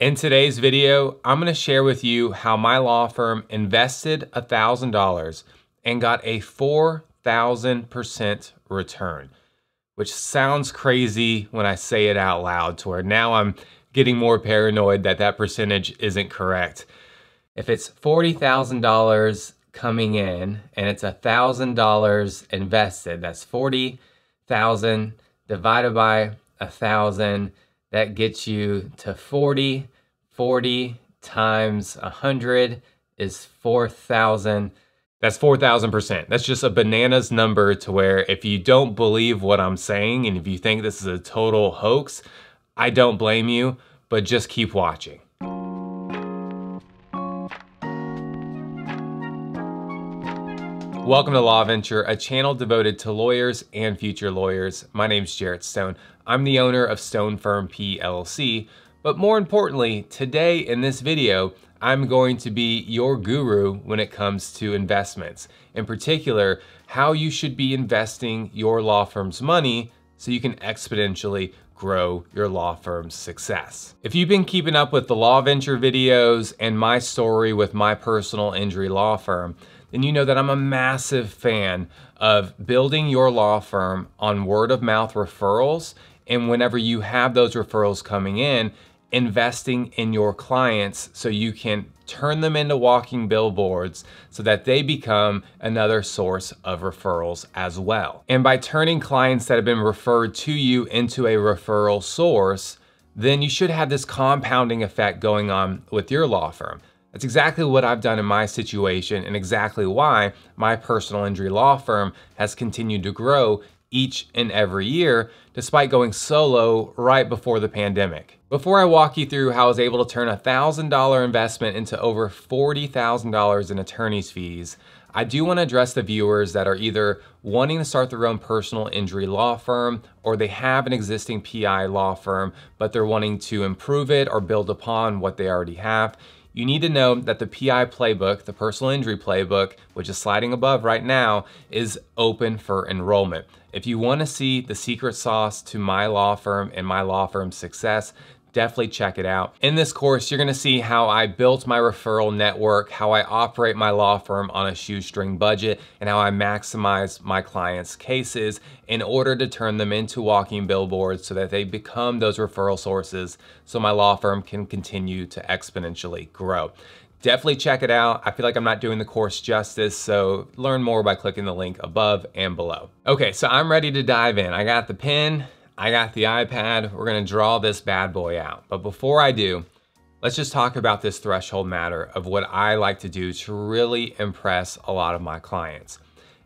In today's video, I'm going to share with you how my law firm invested $1,000 and got a 4,000% return, which sounds crazy when I say it out loud to where now I'm getting more paranoid that that percentage isn't correct. If it's $40,000 coming in and it's $1,000 invested, that's 40,000 divided by 1,000. That gets you to 40. 40 times 100 is 4,000. That's 4,000%. That's just a bananas number to where if you don't believe what I'm saying and if you think this is a total hoax, I don't blame you, but just keep watching. Welcome to Law Venture, a channel devoted to lawyers and future lawyers. My name's Jarrett Stone. I'm the owner of Stone Firm PLC, but more importantly, today in this video, I'm going to be your guru when it comes to investments. In particular, how you should be investing your law firm's money so you can exponentially grow your law firm's success. If you've been keeping up with the Law Venture videos and my story with my personal injury law firm, then you know that I'm a massive fan of building your law firm on word of mouth referrals. And whenever you have those referrals coming in, investing in your clients so you can turn them into walking billboards so that they become another source of referrals as well. And by turning clients that have been referred to you into a referral source, then you should have this compounding effect going on with your law firm. That's exactly what I've done in my situation and exactly why my personal injury law firm has continued to grow each and every year, despite going solo right before the pandemic. Before I walk you through how I was able to turn a $1,000 investment into over $40,000 in attorney's fees, I do want to address the viewers that are either wanting to start their own personal injury law firm, or they have an existing PI law firm, but they're wanting to improve it or build upon what they already have. You need to know that the PI playbook, the personal injury playbook, which is sliding above right now, is open for enrollment. If you want to see the secret sauce to my law firm and my law firm's success, definitely check it out. In this course, you're going to see how I built my referral network, how I operate my law firm on a shoestring budget, and how I maximize my clients' cases in order to turn them into walking billboards so that they become those referral sources so my law firm can continue to exponentially grow. Definitely check it out. I feel like I'm not doing the course justice, so learn more by clicking the link above and below. Okay, so I'm ready to dive in. I got the pen, I got the iPad. We're gonna draw this bad boy out. But before I do, let's just talk about this threshold matter of what I like to do to really impress a lot of my clients.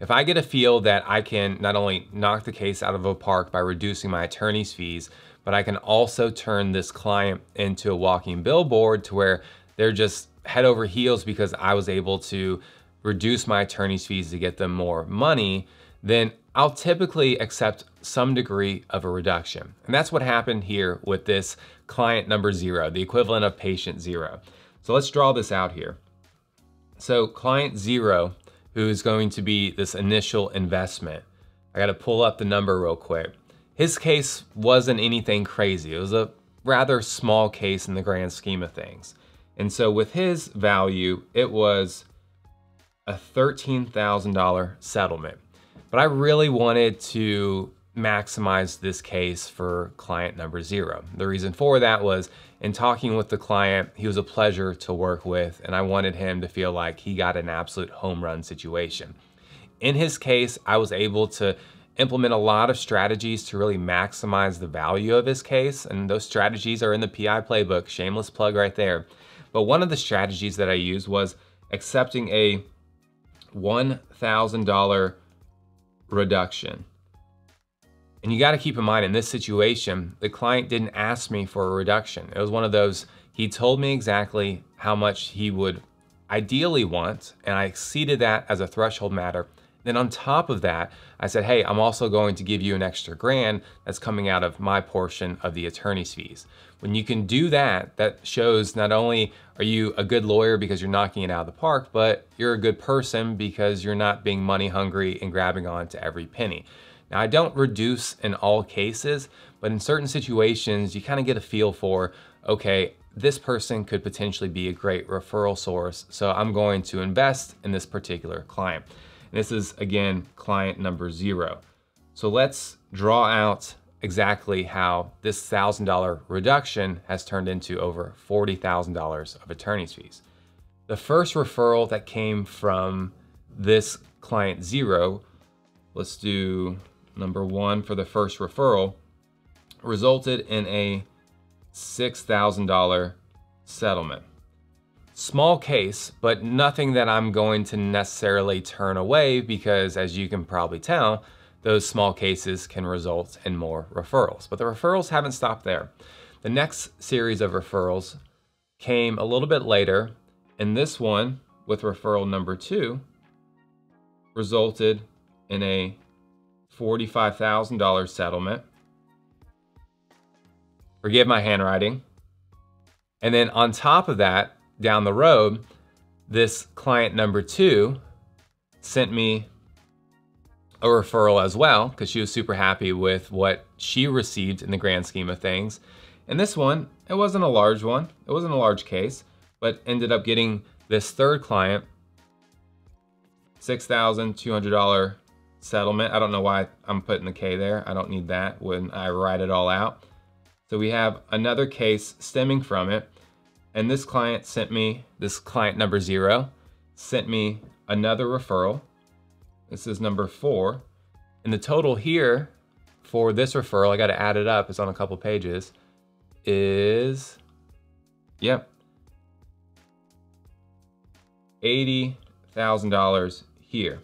If I get a feel that I can not only knock the case out of a park by reducing my attorney's fees, but I can also turn this client into a walking billboard to where they're just head over heels because I was able to reduce my attorney's fees to get them more money, then I'll typically accept some degree of a reduction. And that's what happened here with this client number 0, the equivalent of patient 0. So let's draw this out here. So client 0, who is going to be this initial investment, I got to pull up the number real quick. His case wasn't anything crazy. It was a rather small case in the grand scheme of things. And so with his value, it was a $13,000 settlement. But I really wanted to maximize this case for client number 0. The reason for that was, in talking with the client, he was a pleasure to work with, and I wanted him to feel like he got an absolute home run situation. In his case, I was able to implement a lot of strategies to really maximize the value of his case, and those strategies are in the PI playbook, shameless plug right there. But one of the strategies that I used was accepting a $1,000 reduction. And you got to keep in mind, in this situation, the client didn't ask me for a reduction. It was one of those, he told me exactly how much he would ideally want, and I exceeded that as a threshold matter. Then on top of that, I said, hey, I'm also going to give you an extra $1,000 that's coming out of my portion of the attorney's fees. When you can do that, that shows not only are you a good lawyer because you're knocking it out of the park, but you're a good person because you're not being money hungry and grabbing on to every penny. Now, I don't reduce in all cases, but in certain situations, you kind of get a feel for, okay, this person could potentially be a great referral source, so I'm going to invest in this particular client. And this is, again, client number 0. So let's draw out exactly how this $1,000 reduction has turned into over $40,000 of attorney's fees. The first referral that came from this client 0, let's do number 1 for the first referral, resulted in a $6,000 settlement. Small case, but nothing that I'm going to necessarily turn away because, as you can probably tell, those small cases can result in more referrals. But the referrals haven't stopped there. The next series of referrals came a little bit later, and this one, with referral number 2, resulted in a $45,000 settlement. Forgive my handwriting. And then on top of that, down the road, this client number 2 sent me a referral as well, because she was super happy with what she received in the grand scheme of things. And this one, it wasn't a large one. It wasn't a large case, but ended up getting this third client $6,200 settlement. I don't know why I'm putting the K there. I don't need that when I write it all out. So we have another case stemming from it. And this client sent me, this client number 0, sent me another referral. This is number 4. And the total here for this referral, I got to add it up, it's on a couple pages, is, yep, $80,000 here.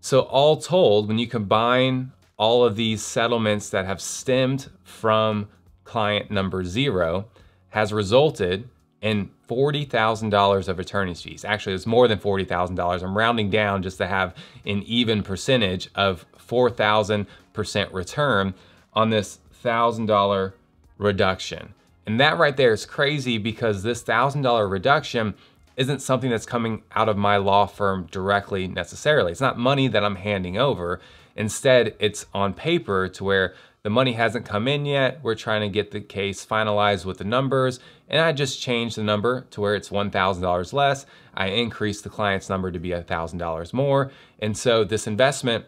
So all told, when you combine all of these settlements that have stemmed from client number 0, has resulted in $40,000 of attorney's fees. Actually, it's more than $40,000. I'm rounding down just to have an even percentage of 4,000% return on this $1,000 reduction. And that right there is crazy because this $1,000 reduction isn't something that's coming out of my law firm directly necessarily. It's not money that I'm handing over. Instead, it's on paper to where the money hasn't come in yet. We're trying to get the case finalized with the numbers, and I just changed the number to where it's $1,000 less. I increased the client's number to be $1,000 more. And so this investment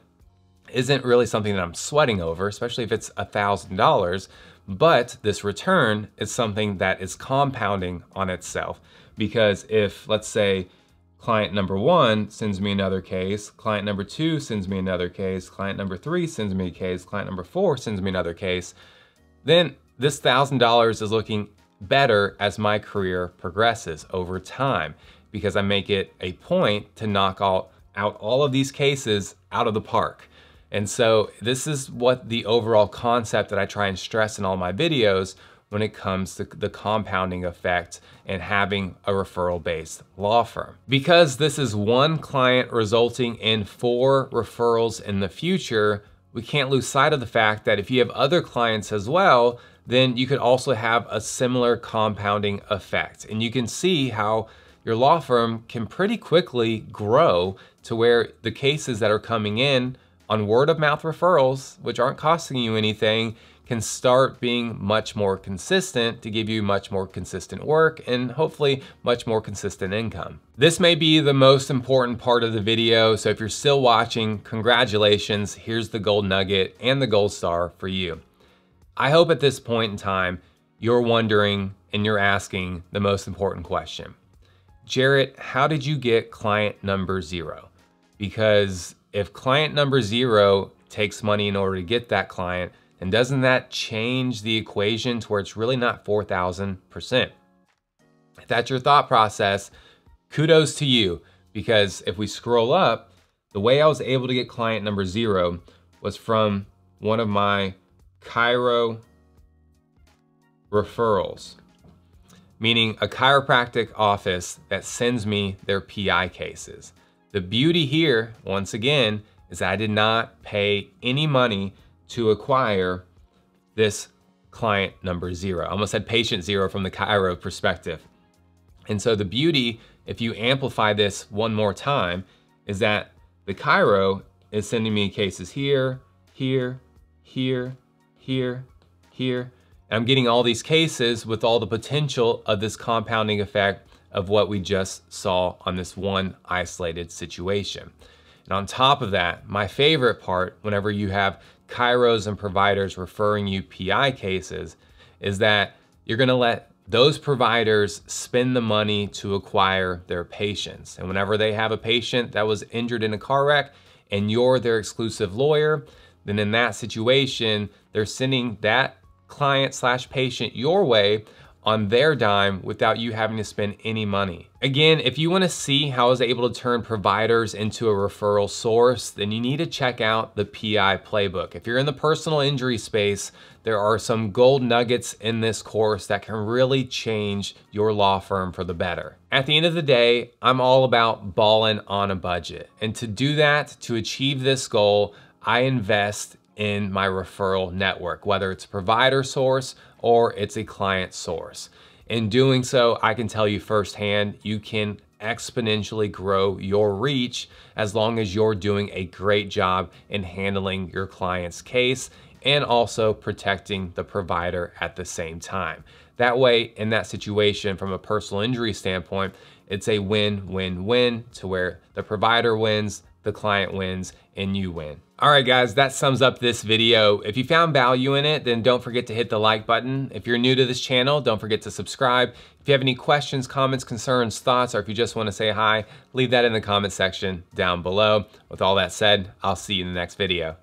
isn't really something that I'm sweating over, especially if it's $1,000, but this return is something that is compounding on itself. Because if, let's say, client number 1 sends me another case, client number 2 sends me another case, client number 3 sends me a case, client number 4 sends me another case, then this $1,000 is looking better as my career progresses over time, because I make it a point to knock out all of these cases out of the park. And so this is what the overall concept that I try and stress in all my videos when it comes to the compounding effect and having a referral-based law firm. Because this is one client resulting in 4 referrals in the future, we can't lose sight of the fact that if you have other clients as well, then you could also have a similar compounding effect. And you can see how your law firm can pretty quickly grow to where the cases that are coming in on word-of-mouth referrals, which aren't costing you anything, can start being much more consistent to give you much more consistent work and hopefully much more consistent income. This may be the most important part of the video, so if you're still watching, congratulations, here's the gold nugget and the gold star for you. I hope at this point in time, you're wondering and you're asking the most important question. Jarrett, how did you get client number 0? Because if client number 0 takes money in order to get that client, and doesn't that change the equation to where it's really not 4,000%? If that's your thought process, kudos to you, because if we scroll up, the way I was able to get client number 0 was from one of my chiro referrals, meaning a chiropractic office that sends me their PI cases. The beauty here, once again, is that I did not pay any money to acquire this client number 0. I almost said patient 0 from the chiro perspective. And so the beauty, if you amplify this one more time, is that the chiro is sending me cases here, here, here, here, here. I'm getting all these cases with all the potential of this compounding effect of what we just saw on this one isolated situation. And on top of that, my favorite part, whenever you have chiros and providers referring you PI cases, is that you're gonna let those providers spend the money to acquire their patients. And whenever they have a patient that was injured in a car wreck and you're their exclusive lawyer, then in that situation, they're sending that client/patient your way on their dime without you having to spend any money. Again, if you wanna see how I was able to turn providers into a referral source, then you need to check out the PI playbook. If you're in the personal injury space, there are some gold nuggets in this course that can really change your law firm for the better. At the end of the day, I'm all about balling on a budget. And to do that, to achieve this goal, I invest in my referral network, whether it's a provider source or it's a client source. In doing so, I can tell you firsthand, you can exponentially grow your reach as long as you're doing a great job in handling your client's case and also protecting the provider at the same time. That way, in that situation, from a personal injury standpoint, it's a win-win-win to where the provider wins, the client wins, and you win. All right, guys, that sums up this video. If you found value in it, then don't forget to hit the like button. If you're new to this channel, don't forget to subscribe. If you have any questions, comments, concerns, thoughts, or if you just want to say hi, leave that in the comment section down below. With all that said, I'll see you in the next video.